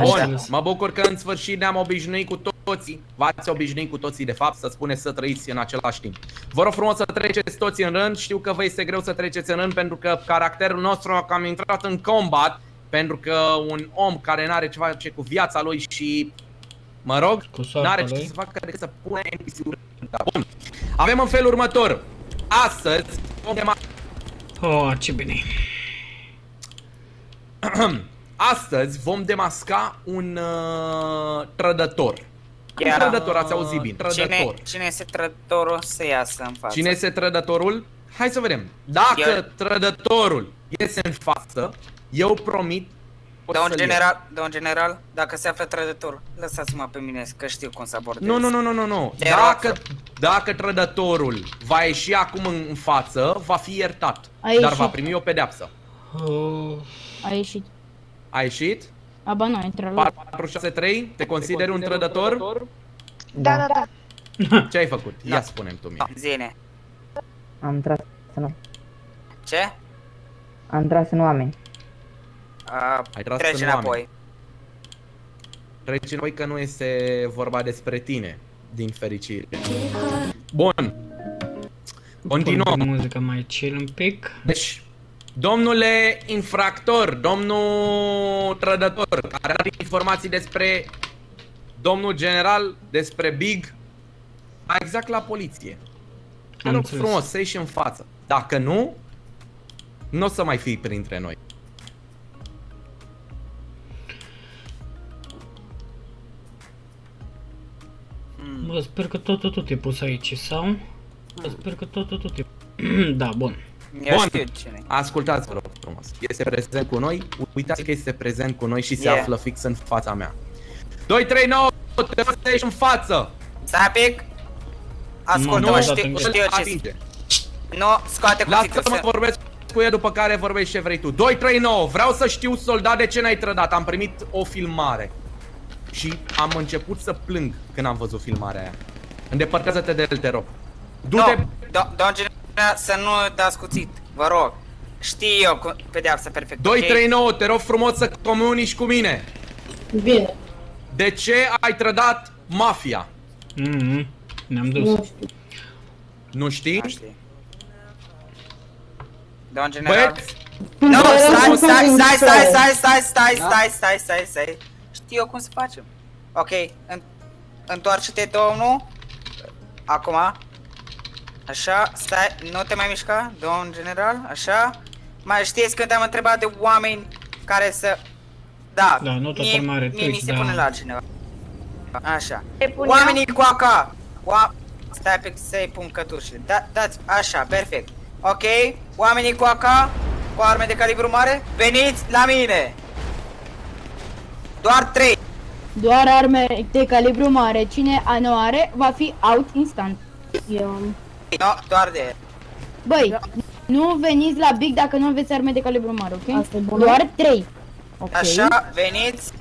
Bun, mă bucur că în sfârșit ne-am obișnuit cu toții. V-ați obișnuit cu toții, de fapt, să spuneți să trăiți în același timp. Vă rog frumos să treceți toți în rând. Știu că vă este greu să treceți în rând, pentru că caracterul nostru a cam intrat în combat. Pentru că un om care n-are ceva ce cu viața lui și, mă rog, n-are ce să facă decât să pune NPC-uri. Bun, avem în felul următor. Astăzi vom demasca un trădător. Un trădător, ați auzit bine, trădător. Cine este trădătorul să iasă în față? Cine este trădătorul? Hai să vedem. Dacă trădătorul iese în față, eu promit. Domn general, dacă se află trădătorul, lăsați-mă pe mine că știu cum să abordez. Nu. Dacă trădătorul va ieși acum în față, va fi iertat. Dar va primi o pedeapsă. A ieșit. A ieșit? Aba nu, a intrat la 463, te consideri un trădător? Da, da, da. Ce ai făcut? Ia spune-mi tu mie. Zine. Am tras în oameni. Ce? Am tras în oameni. Treci înapoi. Treci înapoi că nu este vorba despre tine, din fericire. Bun. Continuăm. Muzica mai chill un pic. Deci, domnule infractor, domnul trădător, care are informații despre domnul general, despre Big, mai exact la poliție. Te rog frumos să ieși în față. Dacă nu, nu o să mai fii printre noi. Bă, sper că tot e pus aici, sau? Bă, sper că tot e pus. Da, bun. Bun, ascultați-vă rog frumos. Este prezent cu noi, uitați că este prezent cu noi și se află fix în fața mea. 2, 3, 9, trebuie să ieși în față! Zapic! Ascultă-mă, știu ce... Nu, scoate cuțitul. Lasă-mă să vorbesc cu el, după care vorbești ce vrei tu. 2, 3, 9, vreau să știu, soldat, de ce n-ai trădat? Am primit o filmare. Și am început să plâng când am văzut filmarea aia. Îndepărtează-te de el, te rog. Du-te! Domn general, să nu dați cuțit, vă rog. Știi eu pedeapsa perfectă. 239, te rog frumos să comunici cu mine. Bine. De ce ai trădat mafia? Ne-am dus. Nu știi? Domn general. Stai. Eu cum să facem? Ok, întoarce-te, domnul. Acum. Așa, stai, nu te mai mișca, domn general, așa. Mai știți când am întrebat de oameni care să... Da, mi se pune la cineva. Așa. Oamenii cu AK. Stai pe să-i pun cătușile. Dați, așa, perfect. Ok, oamenii cu AK, cu arme de calibru mare, veniți la mine. Doar 3. Doar arme de calibru mare. Cine nu are, va fi out instant. Doar de... Băi, nu veniți la Big dacă nu aveți arme de calibru mare, ok? Doar 3. Așa, veniți.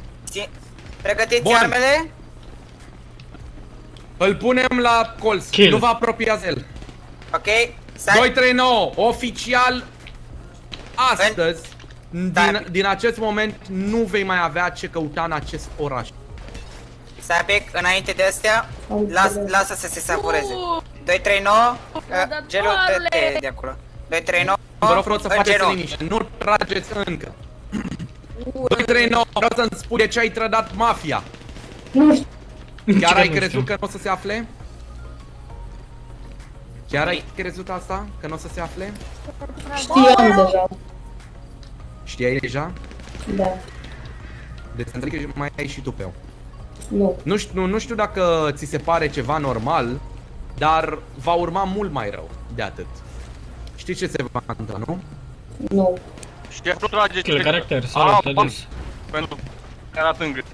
Pregătiți armele. Îl punem la colț. Nu vă apropiați el. Ok. 239. Oficial. Astăzi. Din acest moment nu vei mai avea ce căuta în acest oraș. Stai pic, înainte de astea, lasă să se savureze. 239, gelul de acolo. 239, vă rog frumos să faceți liniște, nu trageți încă. 239, vreau să-mi spui de ce ai trădat mafia. Chiar ai crezut că nu o să se afle? Chiar ai crezut asta? Că nu o să se afle? Știam deja. Știai deja? Da. Deci înțeleg că mai ai și tu pe eu. Nu. Nu știu dacă ți se pare ceva normal, dar va urma mult mai rău de atât. Știi ce se va întâmpla, nu? Nu. Știi, nu trageți pe caracter, s-a trădus. Pentru că arată în gât.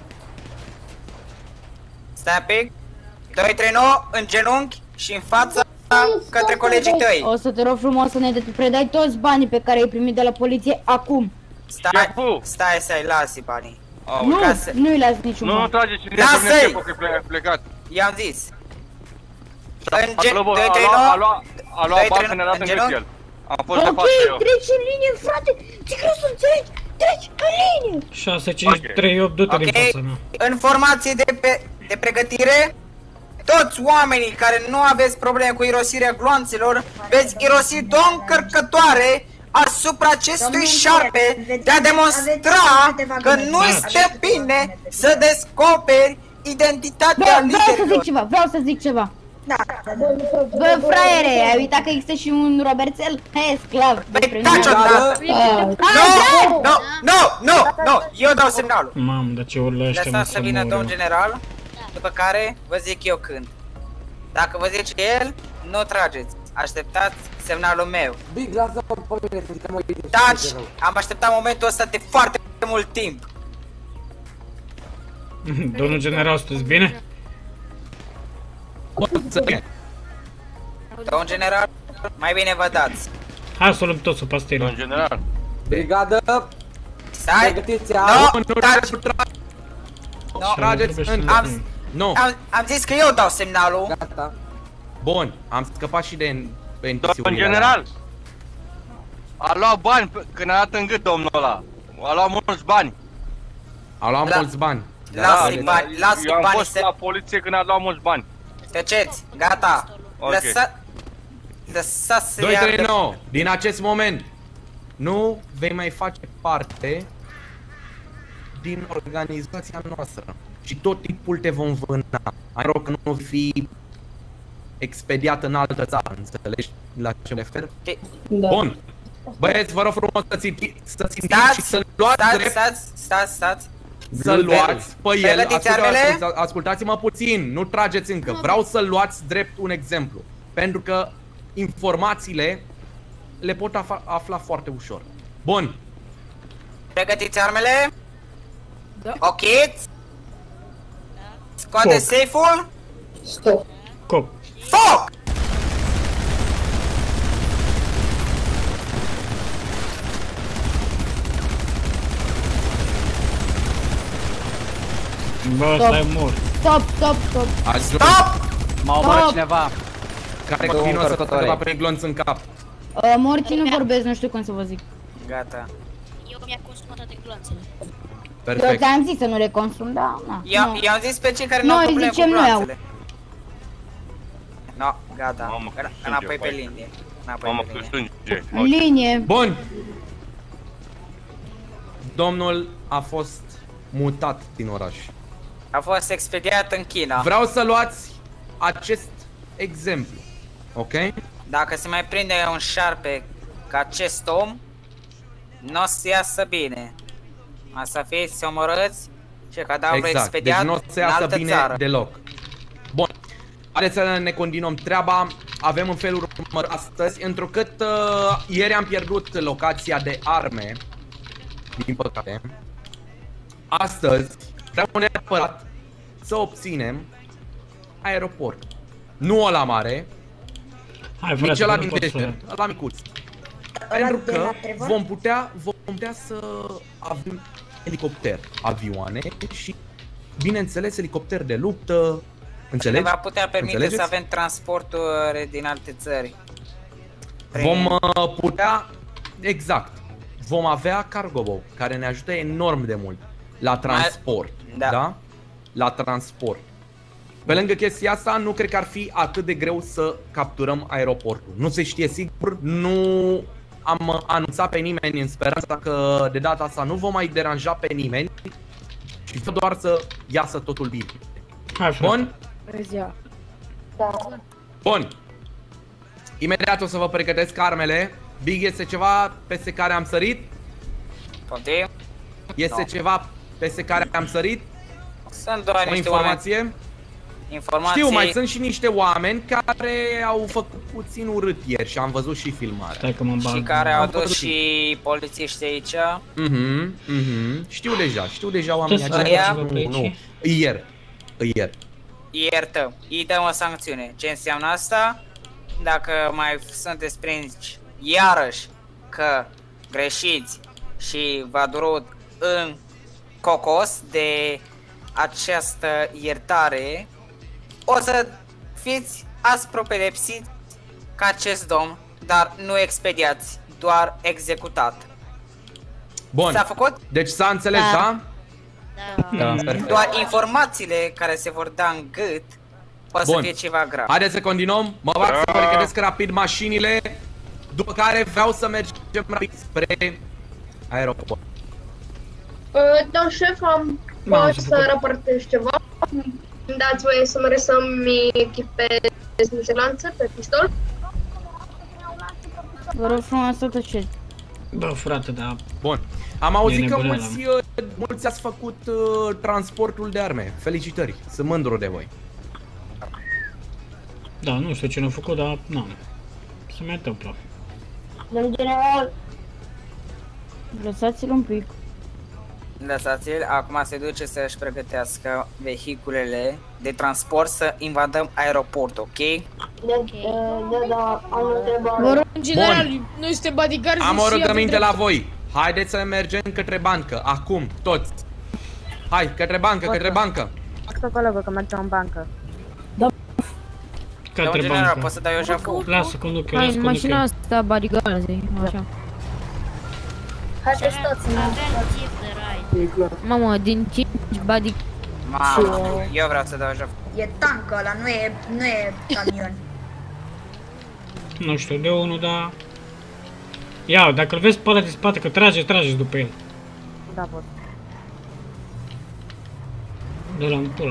Stai pic. 239 în genunchi și în față. Către colegii tăi. O să te rog frumos să ne predai toți banii pe care i-ai primit de la poliție acum. Stai să-i lasi banii. Nu, nu-i las niciun bani. Nu trageți cine e că plecat. I-am zis. A luat bani, ne-a dat în el. Am fost de față eu. Ok, treci în linie, frate! Ce greu să înțelegi? Treci în linie! 6, 5, 3, 8, du-te din fața mea. Ok, informație de pregătire. Toți oamenii care nu aveți probleme cu irosirea gloanțelor, veți irosi două încărcătoare asupra acestui șarpe de a demonstra că nu este bine să descoperi identitatea liderilor. Vreau să zic ceva. Da. Bă, fraiere, ai uitat că există și un Robertel? Hai, sclav. Băi, taci-o, da! Nu! Eu dau semnalul. Mamă, dar ce urlă ăștia, mă, să vină domn general. După care vă zic eu când. Dacă vă zice el, nu trageți. Așteptați semnalul meu. Big, lasă-mă pe mine, suntem aici. Taci! Am așteptat momentul ăsta de foarte mult timp. Domnul general, sunteți bine? Domn general, mai bine vă dați. Hai să luăm toți o pastilă. Domn general. Brigadă! Stai! Nu! Am zis că eu dau semnalul. Gata. Bun, am scăpat și de domn general! A luat bani când a dat în gât domnul ăla. A luat mulți bani. A luat mulți bani. Lasă-i bani, lasă-i bani. Eu am fost la poliție când a luat mulți bani. Tăceți, gata. Lăsați-se iară. 239, din acest moment nu vei mai face parte din organizația noastră și tot timpul te vom vâna. Ai rog că nu fi expediat în altă țară, înțelegi la ce mă refer? Da. Bun, băieți, vă rog frumos să-ți implici și să-l luați drept. Stați. Să-l luați pe el, ascultați-mă puțin, nu trageți încă, vreau să-l luați drept un exemplu. Pentru că informațiile le pot afla foarte ușor. Bun. Pregătiți armele. Da. Ok. Da. Scoate safe-ul. Stop. Cop. Foc! Bă, stai mort. Stop! Stop! M-a omorât cineva. Care vino să dă pe glonț în cap. Morții nu vorbesc, nu știu cum să vă zic. Gata. Eu mi-am consumat toate glonțele. Perfect. Eu ți-am zis să nu le consum, da? I-am zis pe cei care nu au probleme cu glonțele. No, gata. Înapoi pe linie. Linie. Bun. Domnul a fost mutat din oraș. A fost expediat în China. Vreau să luați acest exemplu, ok? Dacă se mai prinde un șarpe ca acest om, nu o să iasă bine. A să fiți omorâți și cadavrul expediat în altă țară. Exact, deci nu o să iasă bine deloc. Bun, haideți să ne continuăm treaba. Avem în felul următor astăzi, întrucât ieri am pierdut locația de arme, din păcate. Astăzi trebuie neapărat să obținem aeroport. Nu ăla mare, nici ăla din deșert, ăla micuț. Pentru că vom putea să avem elicopter, avioane și, bineînțeles, elicopter de luptă, înțelegi? Ne va putea permite să avem transporturi din alte țări. Vom putea, exact, vom avea cargo, care ne ajută enorm de mult. La transport, da? La transport. Pe lângă chestia asta, nu cred că ar fi atât de greu să capturăm aeroportul. Nu se știe sigur, nu am anunțat pe nimeni în speranța că de data asta nu vom mai deranja pe nimeni și doar să iasă totul bine. Bun? Bun. Imediat o să vă pregătesc armele. Big, este ceva peste care am sărit? Este ceva peste care am sărit? Sunt doar niște informații. Știu, mai sunt și niște oameni care au făcut puțin urât ieri și am văzut și filmarea. Și care au dus și polițiști aici. Știu deja oamenii aceia. Ieri. Iertăm, îi dăm o sancțiune. Ce înseamnă asta? Dacă mai sunteți prinși iarăși că greșiți și v-a durut în cocos de această iertare, o să fiți aspru pedepsiți ca acest domn dar nu expediați, doar executat. Bun. S-a făcut? Deci s-a înțeles, da? Da. Doar informațiile care se vor da în gât poate să fie ceva grav. Haideți să continuăm. Mă fac să pregătesc rapid mașinile, după care vreau să mergem rapid spre aeroport. Da, șef, am fost să raportez ceva. Dați voie să merg să-mi echipez vigilanță pe pistol. Vă rog frumos, totuși. Bă, frate, da. Bun. Am auzit că mulți ați făcut transportul de arme. Felicitări, sunt mândru de voi. Da, nu știu ce nu am făcut, dar nu. Se mai întâmplă. Domnul general, lăsați-l un pic. Lăsați-l, acum se duce să-și pregătească vehiculele de transport să invadăm aeroportul, ok? Da, am întrebat. Vă rog, în general, noi suntem bodyguards. Am o rugăminte la voi. Haideți să mergem către bancă, acum, toți. Hai, către bancă, către bancă. Asta acolo, că mergem în bancă. Către bancă. Poți să dai o jafou? Lasă, conduc eu, hai, mașina asta, bodyguards, așa. Haideți toți, mamă, din 5 body. Mamă, eu vreau să dau joc. E tank ăla, nu e camion. Nu știu de unul, dar... Ia, dacă-l vezi pe ăla din spate, că trageți după el. Da, pot.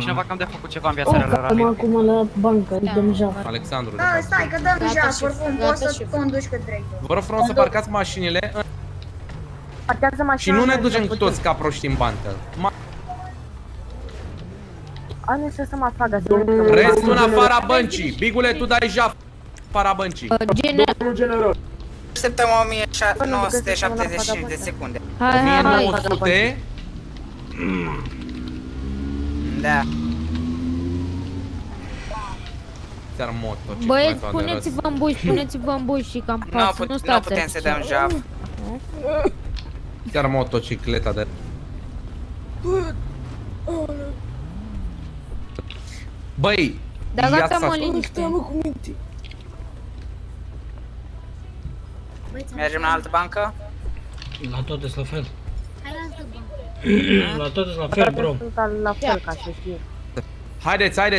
Cineva cam de-a făcut ceva în viața reală. Acum la bancă, dăm jaf. Alexandru, da, stai că dăm jaf, oricum poți să conduci către ei. Vă rog frumos să parcați mașinile. Și nu ne ducem toți ca proști în bancă. Anu știu să mă afagă. Restul în afara băncii. Bigule, tu dai jaf afara băncii. Domnul general, așteptăm 1975 de secunde. 1900. Da. Băieți, puneți-vă în buși și cam pasă. Nu putem să dăm jaf. Chiar motocicleta de... Băi, da, gata, mă liniște. Mergem la altă bancă? La toate la fel. Hai la altă bancă. La toate la fel, bro. La fel, ca să știu.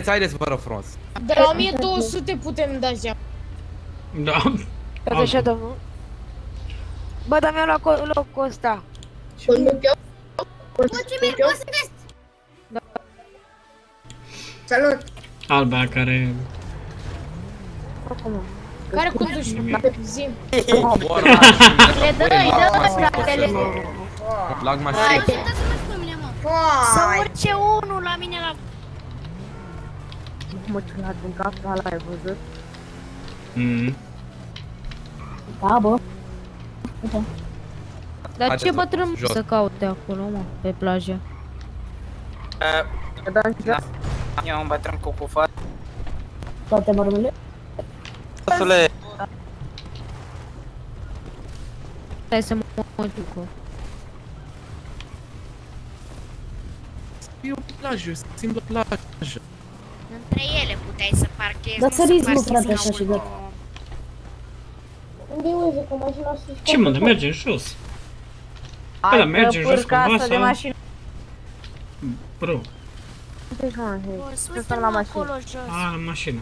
Haideți, vă rog frumos. De la 1200 putem da ziua. Da. Așa, domnul. Bă, dar mi-a luat locul ăsta. Conduc eu? Mulțumim, poți să vezi? Da. Salut! Alba, care... Care conduci? Zi! Le dă-i, fratele! Lag mașină! Să urce unul la mine la... Mă, ce l-a din capul ăla, ai văzut? Da, bă! Da. Dar haideți, ce bătrân să caute acolo, mă, pe plajă? Eu un bătrân cu pufă. Toate mărmile? Asule! Stai să mă duc. E o plajă, simplu plajă. Între ele puteai să parchezi, dar săriți, mă, frate, așa și gata. Ce, mă, merge în jos? Păi, da, merge în jos cumva sau... Bro. Sunt la mașină. A, la mașină.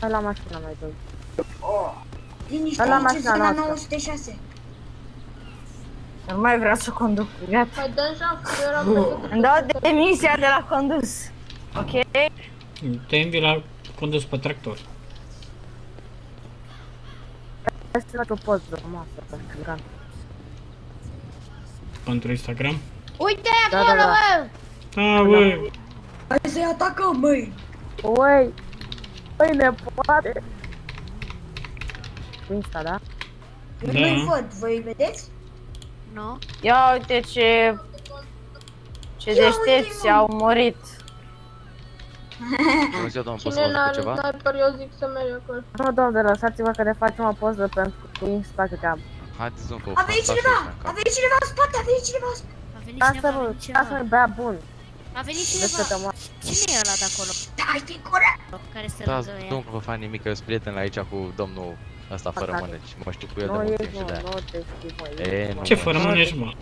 La mașină mai doi. Liniște, aici sunt la 906. Nu mai vreau să conduc, gata. Îmi dau demisia de la condus. Ok? Te învii la condus pe tractor. Hai să fac o poză frumoasă pe Instagram. Pentru Instagram? Uite acolo, bă! Da, băi! Hai să-i atacăm, băi! Băi, ne poate! Insta, da? Da. Nu-i văd, voi vedeți? Nu. Ia uite ce... Ce deștepți, au murit. Bună ziua, doamnă, poți să vă zic ceva? Eu zic să merg acolo. Nu, doamne, lăsați-vă că ne facem o poză pentru Insta câte am. Haideți, doamnă, că o fac asta și așa. A venit cineva în spate, a venit cineva. Asta e bea bun. A venit cineva. Cine e ăla de acolo? Da, ai fi curat! Care se râdă ea? Da, doamnă, că vă fac nimic, că eu sunt prieten aici cu domnul Asta fără mâneci, mă știu cu el de mult timp și de-aia. Ce fără mâneci, mă?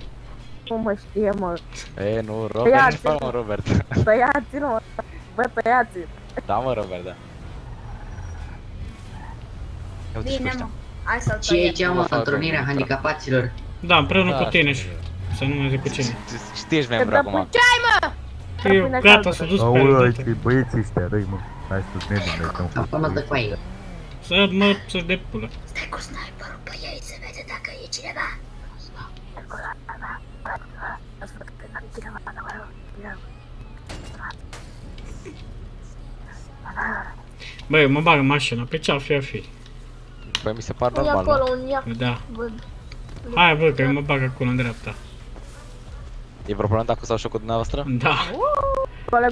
Nu mă știe, mă. E, nu, Robert, nici fără, mă, Robert. Tăiați-l, mă. Bă, tăiați-l. Da, mă, Robert, da. Bine, mă. Hai să-l tăiem. Ce e cea, mă, întrunirea handicapaților? Da, împreună cu tine și să nu mă zic cu cine. Știi, ești membru acum. Că dăpuceai, mă! Eu gata, s-a dus pe el. Aulă, ești băieții ăștia, răi, mă. Hai să-ți nebunezi. Acum dă cu ei. Să mă, să-și de pulă. Stai cu sniperul pe ei, să vede dacă e cineva. Băi, mă bag în mașină, pe ce-ar fi, ar fi? Băi, mi se par normal, nu? E acolo, un iac. Da. Hai, bă, că eu mă bag acolo, în dreapta. E vreo problemă dacă s-au șocut dumneavoastră? Da.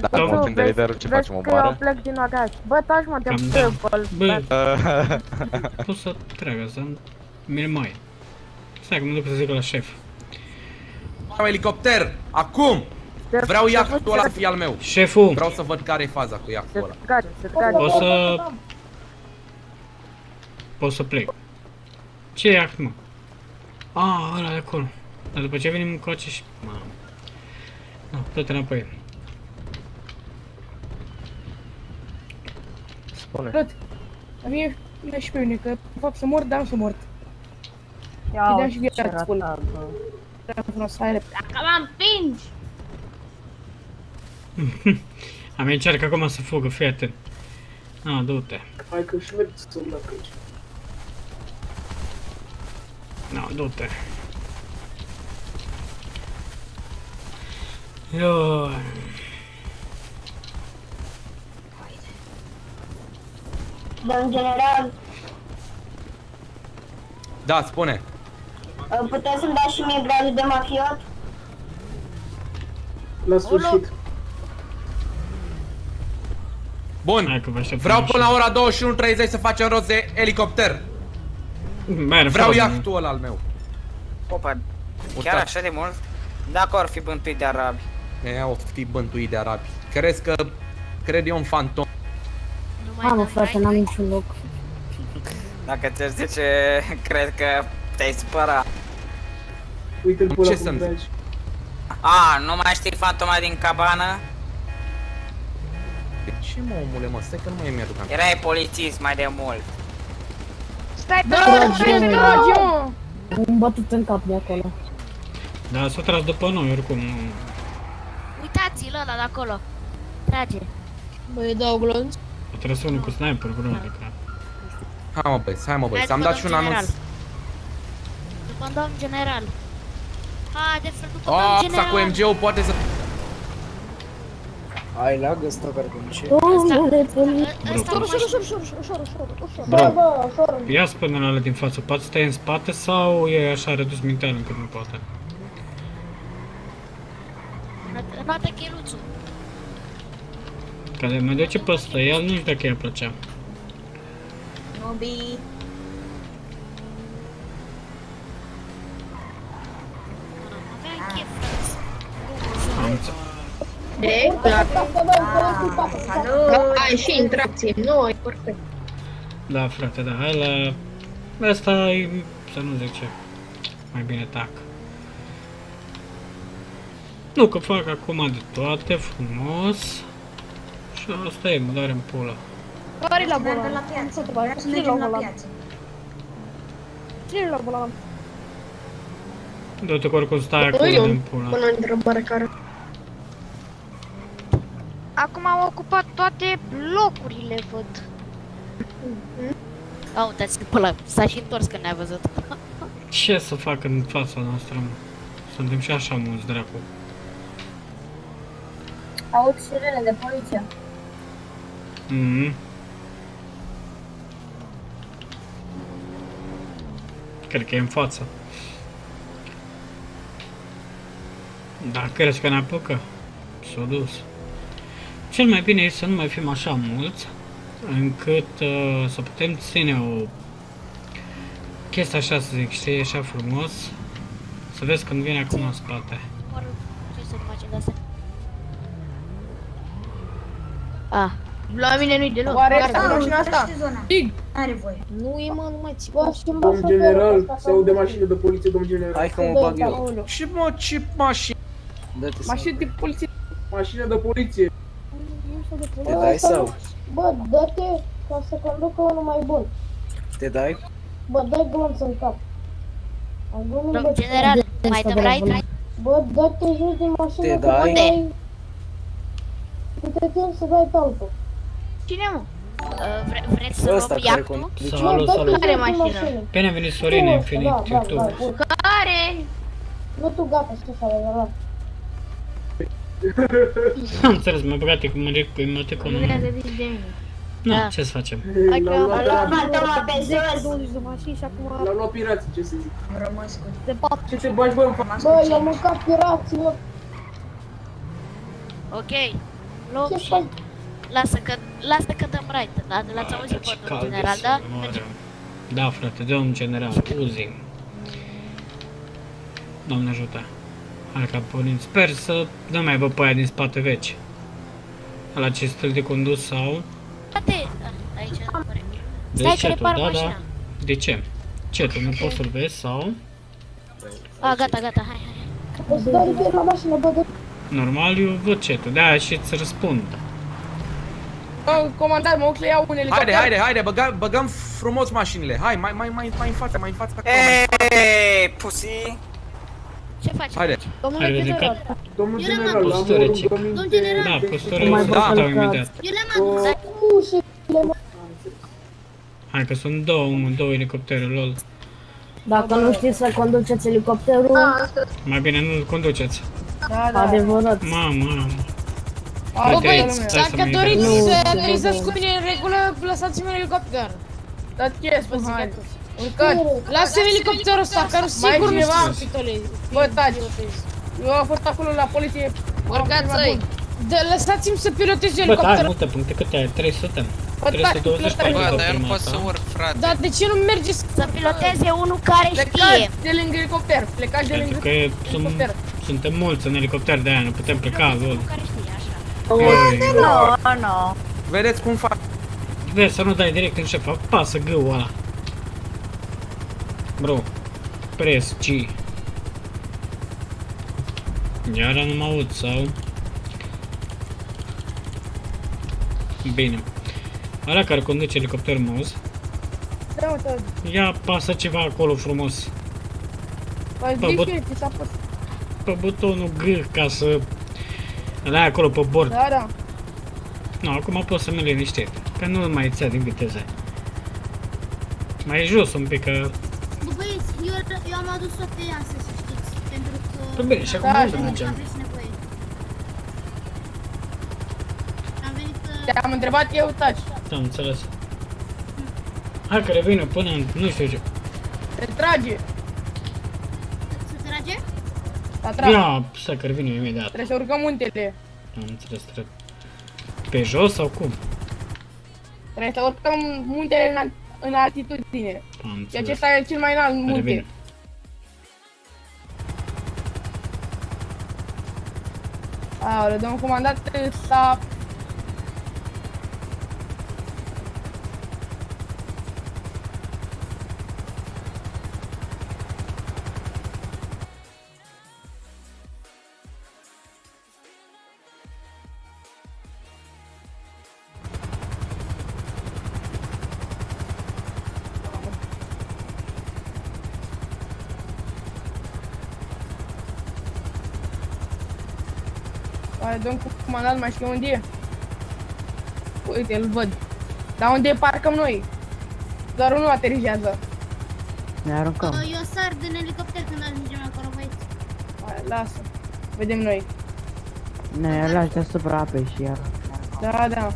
Dacă mă plâng de liderul, ce facem, omoară? Vezi că eu plec din oraș. Bă, taci, mă, te-am trebăl. Bă, pot să trag asta, mi-l mai. Stai că mă duc să zic la șef. Am elicopter, acum! Vreau iactul ăla să fie al meu. Șeful! Vreau să văd care e faza cu iactul ăla. O să... pot să plec. Ce iact, mă? A, ăla de acolo. Dar după ce venim încoace și... nu, tot înapoi. Tot, la mine și pe mine, că de fapt să mor, dar nu să mort. Ia uite și gheața, îți spun. Dacă mă împingi! Am încercat acum să fugă, fii atent. A, du-te. Hai că și mergi să urmă căci. Na, du-te. Ioi. Dar în general... Da, spune! Puteți să-mi dați și mie gradul de mafiot? La sfârșit. Bun, vreau până la ora 21:30 să facem rost de elicopter. Vreau iactul ăla al meu. Opa, chiar așa de mult? Dacă ar fi bântuit de arabi. Ea, o fi bântuit de arabi. Crezi că... cred eu un fantom. Mamă, frate, n-am niciun loc. Dacă ți-aș zice, cred că te-ai spăra. Uite-l pula cum treci. A, nu mai știi Fantoma din cabană? De ce, mă, omule, mă? Stai că nu mai mi-aduc aminte. Erai polițist mai de mult. Stai, dragi, mă! Îmi bătut în cap de acolo. Da, s-a tras după noi, oricum. Uitați-l ăla de acolo. Trage. Băi, dau glonț. A tras unul cu sniper, vreunul de crap. Hai, mă, băi, hai, mă, băi, s-am dat și un anunț. După domn general. Haide, frate, după domn general. Asta cu MG-ul poate să... Ai lag ăsta, care cum ce? Domnule, până... Ușor. Bravo, ia spune la alea din față, poate stai în spate sau e așa redus mental încât nu poate? Bate cheluțul. Care mă duce pe ăsta, el nu știu dacă i-a plăcea. Nobii. De? Ai și intracție, nu, e perfect. Da, frate, da, hai la... asta e... să nu zic ce. Mai bine tac. Nu, că fac acum de toate, frumos. Și asta e, mă doare în pula. Care-i la bolan? Să mergem la piață. Cine-i la bolan? Du-te că oricum stai acolo din pula. Până întrebare care... Acum am ocupat toate locurile, văd. Au, uitați-l pe ăla, s-a și întors că ne-a văzut. Ce să fac în fața noastră, mă? Suntem și așa mulți, dracu. Aud sirene de poliție. Cred că e în față. Da, crezi că ne apucă? S-a dus. Cel mai bine e să nu mai fim așa mulți, încât să putem ține o chestie așa, să zic, știi, așa frumos. Să vezi când vine acum în spate. Ce să facem de asta? A, La mine nu-i deloc. Oare mașina asta? N-are voie. Nu e, mă, numai ce faci. Domn general, sau de mașină de poliție, domn general. Hai că mă bag eu. Ce, mă, ce mașină? Mașină de poliție. Mașină de poliție. Te dai sau? Bă, dă-te ca să conducă unul mai bun. Te dai? Bă, dă-i glonț în cap. Domn general, mai dăm raid? Bă, dă-te jos din mașină. Te dai? Între timp să dai pe altul. Cine, mă? Vreți să rob iactul? Salut, salut. Care mașină? Bine a venit Sorin Infinite YouTube. Care? Nu tu, gata, știu să le luat. Am înțeles, mă, brate, cum mă te pun. Nu, ce să facem? L-am luat Fantoma pe jos. L-am luat pirații, ce să zic. Rămas cu... Ce te bagi, bă, în față? Bă, i-am mâncat pirații, bă. Ok. Lasă că dăm raid, da? L-ați auzit pe domnul general, da? Da, frate, domnul general, uzim. Doamne ajută. Hai ca pornim, sper să nu mai vă pe aia din spate veci. La ce stil de condus sau... Frate, aici nu pare. Stai că repar mașina. De ce? Ce, tu nu poți să-l vezi sau? A, gata, gata, hai, hai. O să dau repar mașina, bă, gata. Normal, eu văd cetul, de-aia și îți răspund. Comandar, mă le iau un elicopter. Haide, haide, haide, băgăm frumos mașinile. Hai, mai în față, mai în față. Eee, pusi. Ce faci? Haide. Domnule general. Domnul general, la mă rog, domnul general. Da, posturele stau imediat. Eu le-am adus, dar ușile. Hai că sunt două elicoptere, lol. Dacă nu știți să conduceți elicopterul, mai bine nu-l conduceți. Da, da. Adevărat. Mamă. Bă, băieți, dacă doriți să aterizați cu mine în regulă, lăsați-mi un elicopter. Da, chies, bă, hai. Urcați. Lasă-mi elicopterul ăsta, că nu sigur nu știu. Bă, taci. Eu am fost acolo la poliție. Urcați-i. Lăsați-mi să pilotez elicopterul. Bă, da, multe puncte, câte ai? 300? 324. Bă, dar eu nu pot să urc, frate. Dar de ce nu mergeți să piloteze unul care știe? Plecați de lângă elicopter. Plecați de lângă elicopter. Suntem mulți în elicopter, de aia nu putem pleca, lol. Nu. Vedeți cum fac. Vezi să nu dai direct în șefa, pasă gâul ăla. Bro, pres G. Iară nu mă aud, sau? Bine. Ăla care conduce elicopterul moz. Ia pasă ceva acolo frumos. Pe butonul G ca să l-ai acolo pe bord. Da, da. Nu, acum pot să mă liniștit, că nu mai ția din viteză. Mai jos un pic, că... Băieți, eu am adus-o pe ea, să știți, pentru că... Păi bine, și acum nu mergem. Te-am întrebat eu, taci. Am înțeles. Hai că revină până în... nu știu ce. Se trage. Se trage? Ia, stai că revine imediat. Trebuie să urcăm muntele. Am înțeles, trebuie. Pe jos sau cum? Trebuie să urcăm muntele în altitudine. Și acesta e cel mai înalt munte. Aoleu, domnul comandat s-a... Domn comandat, mai știu unde e? Uite, îl văd. Dar unde parcăm noi? Doar unul aterizează. Ne aruncăm. Eu sar din elicopter când ajungem acolo, băieți. Lasă. Vedem noi. Ne lași deasupra apei și iar. Da, da.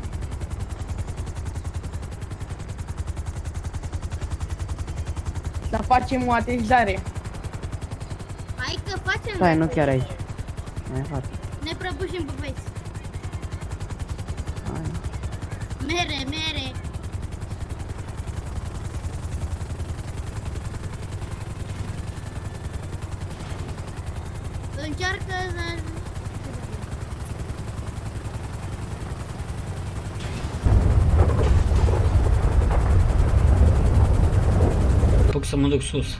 Dar facem o aterizare. Hai că facem... Stai, nu chiar aici. Mai fac. Ne prăbușim, bă, băieți. Mere, mere. Încearcă să... Yok, să mă duc sus.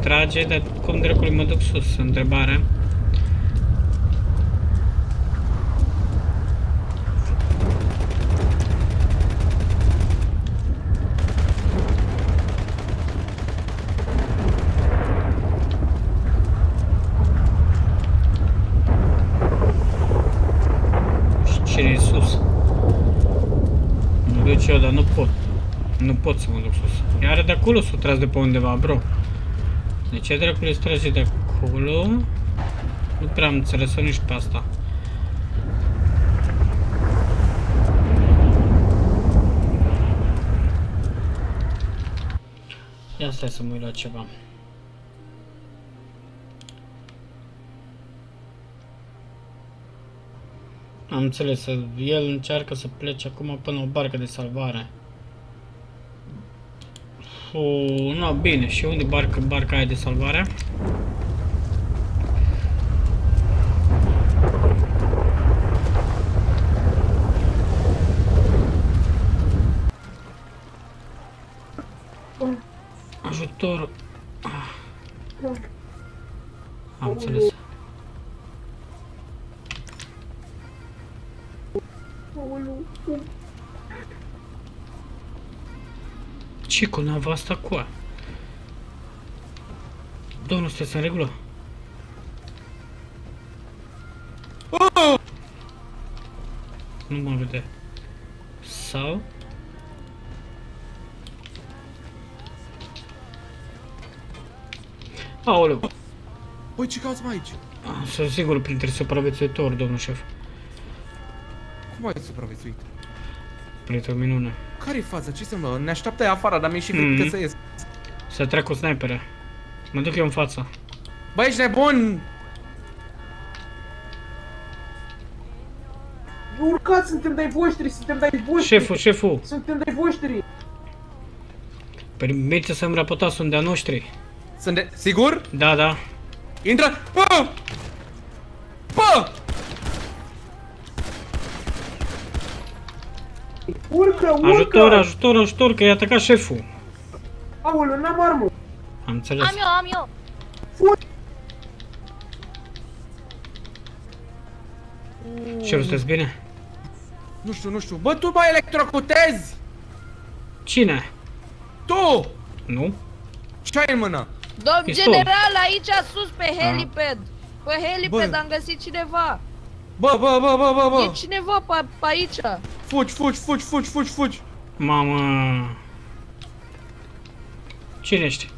Trage, dar cum dracului mă duc sus? Întrebare. Și cine e sus? Mă duc eu, dar nu pot. Nu pot să mă duc sus. Iar de acolo s-o tras de pe undeva, bro. De ce dracului îți trage de acolo? Nu prea am înțeles-o nici pe asta. Ia stai să mă uit la ceva. Am înțeles, el încearcă să plece acum până la o barcă de salvare. No, bine, și unde barca aia de salvare? Ajutor. Am înțeles. Ce cu nava asta cu aia? Domnul, sunteți în regulă? Oh! Nu mă vede. Sau? Aoleu! Păi ce cați mai aici? Sunt sigur printre supraviețuitori, domnul șef. Cum ai supraviețuit? Printr-o minune. Care-i faza? Ce înseamnă? Ne așteaptă aia afară, dar mi-e și frică să ies. Să trec cu sniperul. Mă duc eu în față. Bă, ești nebun! Urcați, suntem de-ai voștri, suntem de-ai voștri! Șeful! Suntem de-ai voștri! Permite să-mi raportați, sunt de-a noștri. Sunt de... Sigur? Da, da. Intră! Bă! Bă! Urcă! Ajutor, că i-a atacat șeful. Aoleu, n-am armă. Am înțeles. Am eu. Fugi! Șeful, sunteți bine? Nu știu. Bă, tu mă electrocutezi! Cine? Tu! Nu? Ce ai în mână? Domn general, aici sus pe helipad. Pe helipad am găsit cineva. Bă! E cineva pe aici. Fugi! Mamă! Cine ești?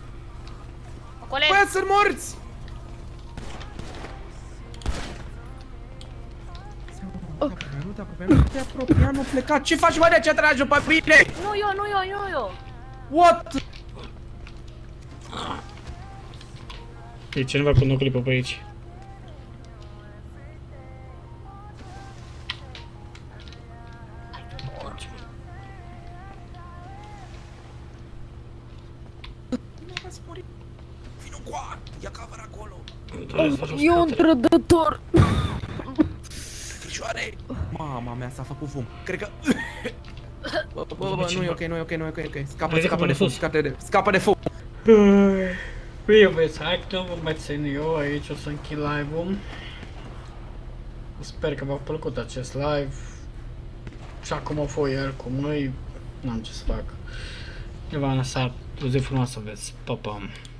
Băiat, sunt morți! Nu te apropia, nu pleca! Ce faci, mă, de aceea tragi după mine? Nu eu! What? E cineva cu noclipă pe aici. E un trădător! Fricioare! Mama mea, s-a făcut fum. Cred că... Bă, nu e ok. Scapă de fum! Bine, băieți, hai că nu vă mai țin eu aici, o să închid live-ul. Sper că v-a plăcut acest live. Și acum o fost ieri cu noi. N-am ce să fac. Eu v-am lăsat, o zi frumoasă aveți. Pa, pa!